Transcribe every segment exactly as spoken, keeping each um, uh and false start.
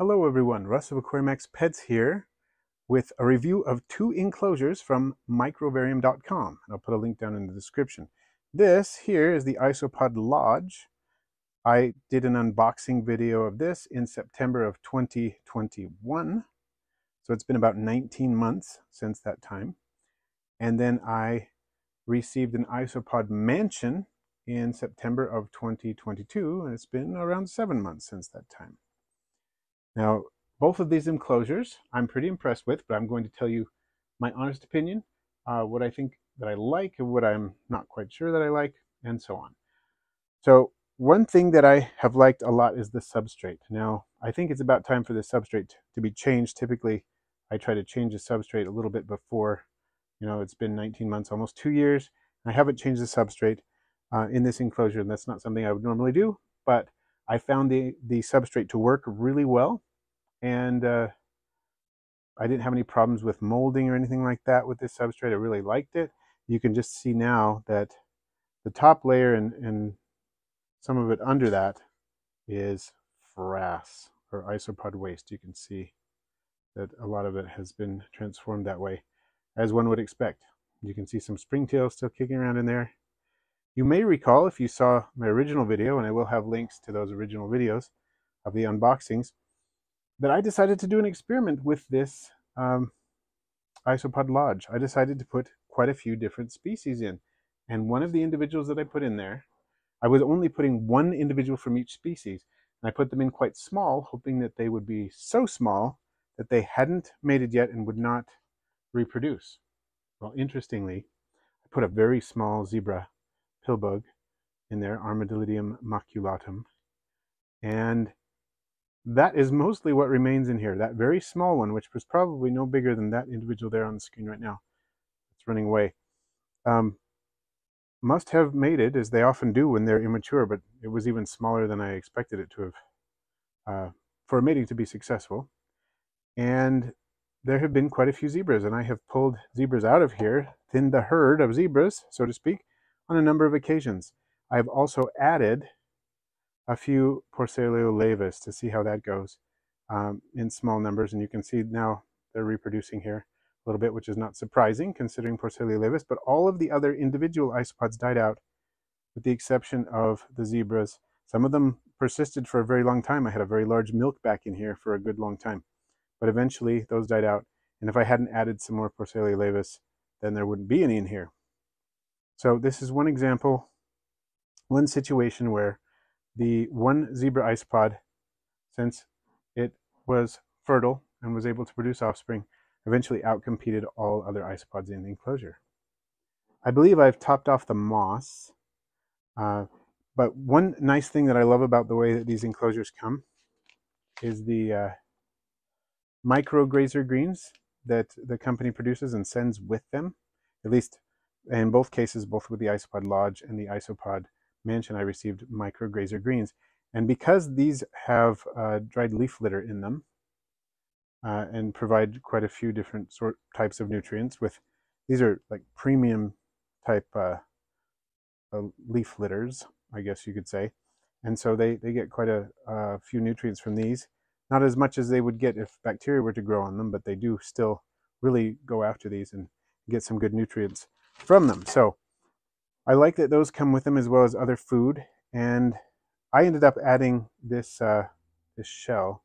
Hello everyone, Russ of AquariMax Pets here with a review of two enclosures from microvarium dot com. I'll put a link down in the description. This here is the Isopod Lodge. I did an unboxing video of this in September of twenty twenty-one. So it's been about nineteen months since that time. And then I received an Isopod Mansion in September of twenty twenty-two, and it's been around seven months since that time. Now, both of these enclosures I'm pretty impressed with, but I'm going to tell you my honest opinion, uh, what I think that I like, and what I'm not quite sure that I like, and so on. So one thing that I have liked a lot is the substrate. Now, I think it's about time for the substrate to be changed. Typically, I try to change the substrate a little bit before, you know, it's been nineteen months, almost two years. And I haven't changed the substrate uh, in this enclosure, and that's not something I would normally do, but I found the, the substrate to work really well. And uh, I didn't have any problems with molding or anything like that with this substrate. I really liked it. You can just see now that the top layer and, and some of it under that is frass or isopod waste. You can see that a lot of it has been transformed that way, as one would expect. You can see some springtails still kicking around in there. You may recall, if you saw my original video, and I will have links to those original videos of the unboxings, that I decided to do an experiment with this um, Isopod Lodge. I decided to put quite a few different species in. And one of the individuals that I put in there, I was only putting one individual from each species. And I put them in quite small, hoping that they would be so small that they hadn't mated yet and would not reproduce. Well, interestingly, I put a very small zebra pillbug in there, Armadillidium maculatum. And that is mostly what remains in here. That very small one, which was probably no bigger than that individual there on the screen right now. It's running away. Um, must have mated, as they often do when they're immature, but it was even smaller than I expected it to have uh, for a mating to be successful. And there have been quite a few zebras, and I have pulled zebras out of here, thinned the herd of zebras, so to speak, on a number of occasions. I've also added a few Porcellio laevis to see how that goes um, in small numbers. And you can see now they're reproducing here a little bit, which is not surprising considering Porcellio laevis, but all of the other individual isopods died out with the exception of the zebras. Some of them persisted for a very long time. I had a very large milkback in here for a good long time, but eventually those died out. And if I hadn't added some more Porcellio laevis, then there wouldn't be any in here. So this is one example, one situation where the one zebra isopod, since it was fertile and was able to produce offspring, eventually outcompeted all other isopods in the enclosure. I believe I've topped off the moss, uh, but one nice thing that I love about the way that these enclosures come is the uh, micrograzer greens that the company produces and sends with them, at least in both cases, both with the Isopod Lodge and the Isopod Mansion, I received micrograzer greens. And because these have uh, dried leaf litter in them uh, and provide quite a few different sort types of nutrients, with these are like premium type uh, uh, leaf litters, I guess you could say. And so they, they get quite a, a few nutrients from these, not as much as they would get if bacteria were to grow on them, but they do still really go after these and get some good nutrients from them. So I like that those come with them as well as other food, and I ended up adding this uh, this shell.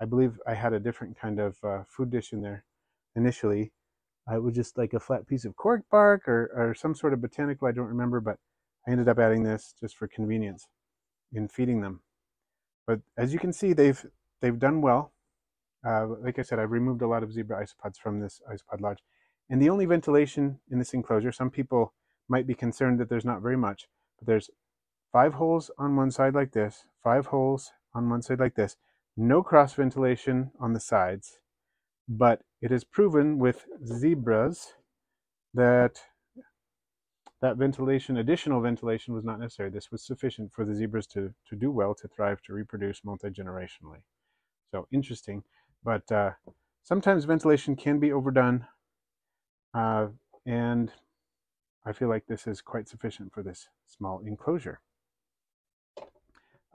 I believe I had a different kind of uh, food dish in there initially. Uh, it was just like a flat piece of cork bark or, or some sort of botanical, I don't remember, but I ended up adding this just for convenience in feeding them. But as you can see, they've, they've done well. Uh, like I said, I've removed a lot of zebra isopods from this Isopod Lodge. And the only ventilation in this enclosure, some people might be concerned that there's not very much, but there's five holes on one side like this, five holes on one side like this, no cross ventilation on the sides. But it is proven with zebras that that ventilation, additional ventilation, was not necessary. This was sufficient for the zebras to, to do well, to thrive, to reproduce multi-generationally. So interesting, but uh, sometimes ventilation can be overdone, uh, and I feel like this is quite sufficient for this small enclosure.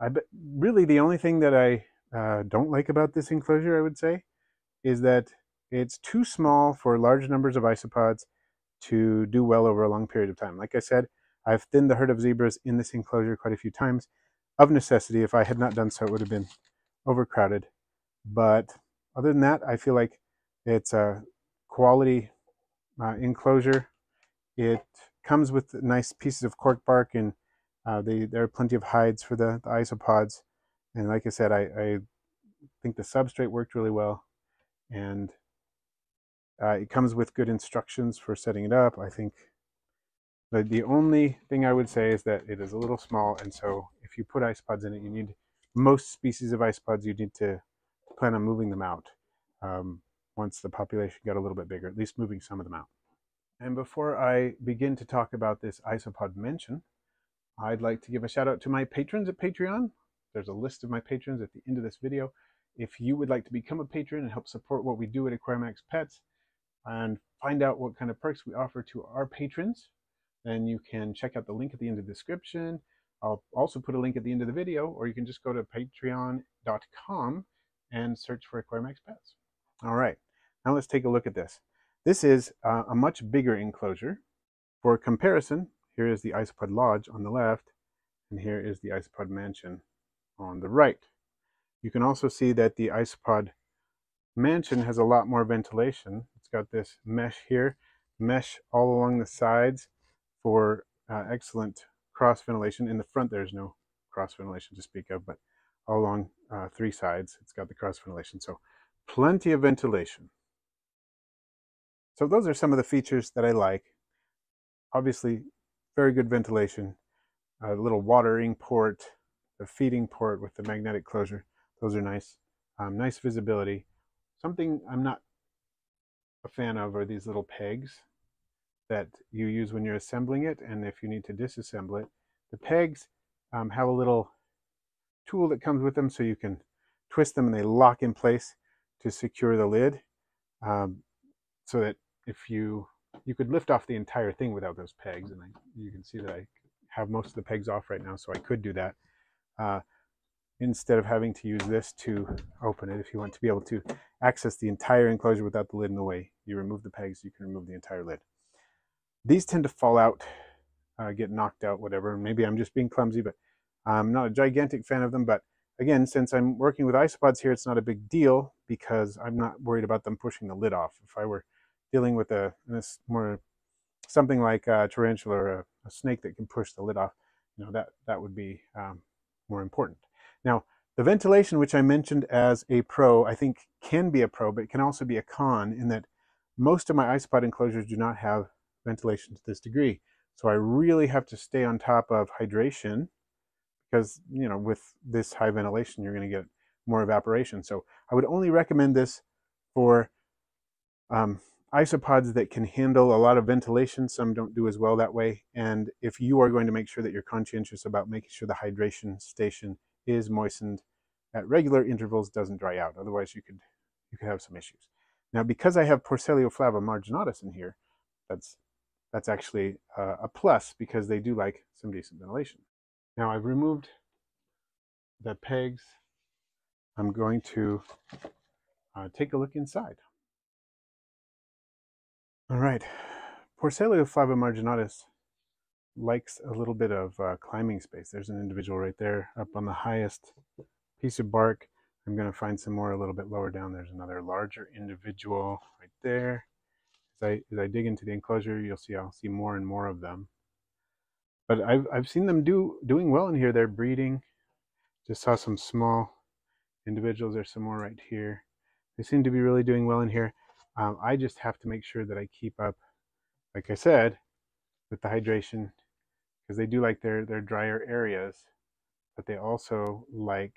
I bet really the only thing that I uh, don't like about this enclosure, I would say, is that it's too small for large numbers of isopods to do well over a long period of time. Like I said, I've thinned the herd of zebras in this enclosure quite a few times. Of necessity, if I had not done so, it would have been overcrowded. But other than that, I feel like it's a quality uh, enclosure. It comes with nice pieces of cork bark, and uh, they, there are plenty of hides for the, the isopods. And like I said, I, I think the substrate worked really well. And uh, it comes with good instructions for setting it up. I think the, the only thing I would say is that it is a little small. And so if you put isopods in it, you need most species of isopods, you need to plan on moving them out um, once the population got a little bit bigger, at least moving some of them out. And before I begin to talk about this Isopod Mansion, I'd like to give a shout out to my patrons at Patreon. There's a list of my patrons at the end of this video. If you would like to become a patron and help support what we do at AquariMax Pets and find out what kind of perks we offer to our patrons, then you can check out the link at the end of the description. I'll also put a link at the end of the video, or you can just go to patreon dot com and search for AquariMax Pets. All right, now let's take a look at this. This is uh, a much bigger enclosure. For comparison, here is the Isopod Lodge on the left, and here is the Isopod Mansion on the right. You can also see that the Isopod Mansion has a lot more ventilation. It's got this mesh here, mesh all along the sides for uh, excellent cross ventilation. In the front, there's no cross ventilation to speak of, but all along uh, three sides, it's got the cross ventilation. So plenty of ventilation. So those are some of the features that I like. Obviously, very good ventilation, a little watering port, a feeding port with the magnetic closure. Those are nice. Um, nice visibility. Something I'm not a fan of are these little pegs that you use when you're assembling it, and if you need to disassemble it. The pegs um, have a little tool that comes with them, so you can twist them and they lock in place to secure the lid, um, so that if you, you could lift off the entire thing without those pegs. And I, you can see that I have most of the pegs off right now, so I could do that uh, instead of having to use this to open it. If you want to be able to access the entire enclosure without the lid in the way, you remove the pegs, you can remove the entire lid. These tend to fall out, uh, get knocked out, whatever. Maybe I'm just being clumsy, but I'm not a gigantic fan of them. But again, since I'm working with isopods here, it's not a big deal because I'm not worried about them pushing the lid off. If I were dealing with a this more something like a tarantula or a, a snake that can push the lid off, you know, that that would be um, more important. Now, the ventilation, which I mentioned as a pro, I think can be a pro, but it can also be a con in that most of my isopod enclosures do not have ventilation to this degree. So I really have to stay on top of hydration because, you know, with this high ventilation, you're going to get more evaporation. So I would only recommend this for um, isopods that can handle a lot of ventilation. Some don't do as well that way. And if you are going to make sure that you're conscientious about making sure the hydration station is moistened at regular intervals, doesn't dry out. Otherwise, you could you could have some issues. Now, because I have Porcellio flavomarginatus in here, that's that's actually uh, a plus because they do like some decent ventilation. Now, I've removed the pegs. I'm going to uh, take a look inside. All right, Porcellio flavomarginatus likes a little bit of uh, climbing space. There's an individual right there up on the highest piece of bark. I'm going to find some more a little bit lower down. There's another larger individual right there. As I, as I dig into the enclosure, you'll see I'll see more and more of them. But I've, I've seen them do doing well in here. They're breeding. Just saw some small individuals. There's some more right here. They seem to be really doing well in here. Um, I just have to make sure that I keep up, like I said, with the hydration, because they do like their their drier areas, but they also like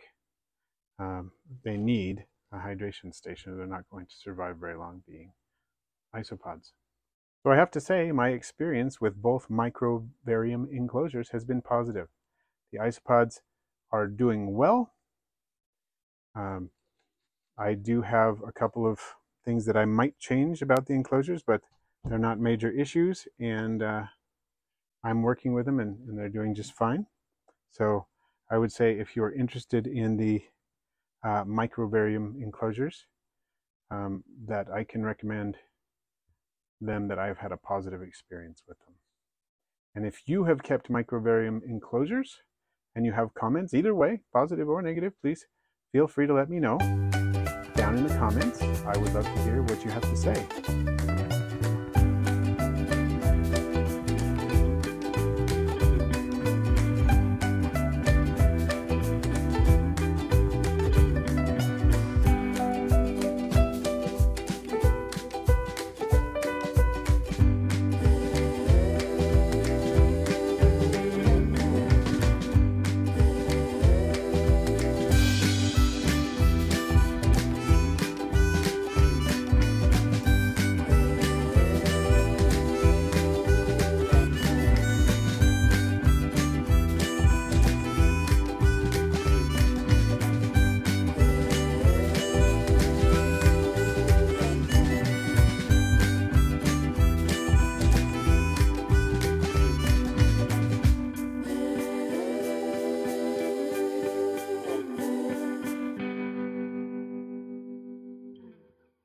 um, they need a hydration station, or they're not going to survive very long being isopods. So I have to say my experience with both microvarium enclosures has been positive. The isopods are doing well. Um, I do have a couple of things that I might change about the enclosures, but they're not major issues, and uh, I'm working with them, and, and they're doing just fine. So I would say if you're interested in the uh, microvarium enclosures um, that I can recommend them that I've had a positive experience with them. And if you have kept microvarium enclosures and you have comments, either way, positive or negative, please feel free to let me know down in the comments. I would love to hear what you have to say.